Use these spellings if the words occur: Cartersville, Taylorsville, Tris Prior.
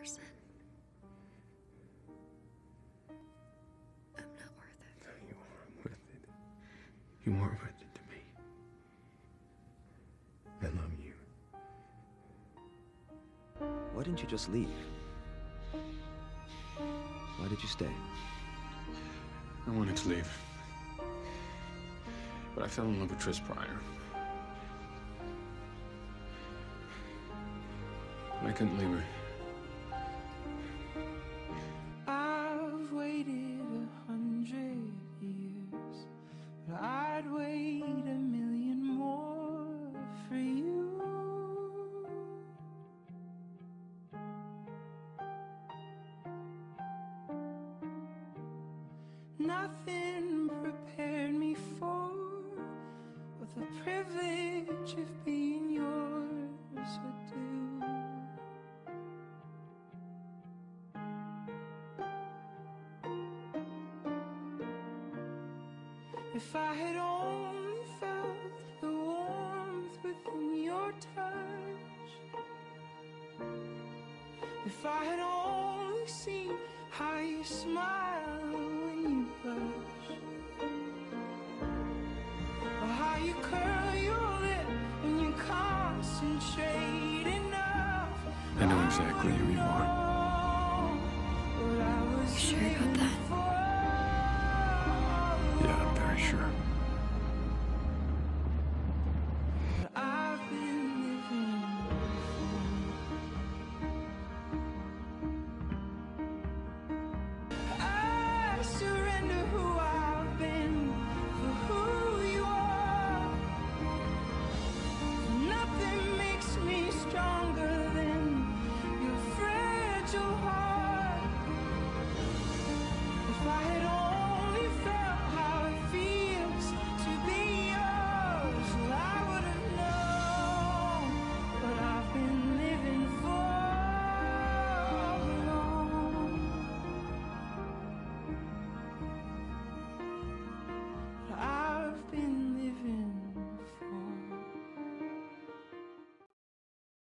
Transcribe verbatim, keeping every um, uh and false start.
person. I'm not worth it. No, you aren't worth it. You aren't worth it to me. I love you. Why didn't you just leave? Why did you stay? I wanted to leave. But I fell in love with Tris Prior. I couldn't leave her. I've waited a hundred years, but I'd wait a million more for you. Nothing prepared me for what the privilege of being yours would do. If I had only felt the warmth within your touch, if I had only seen how you smile when you blush, or how you curl your lip when you concentrate enough. I know exactly who you are.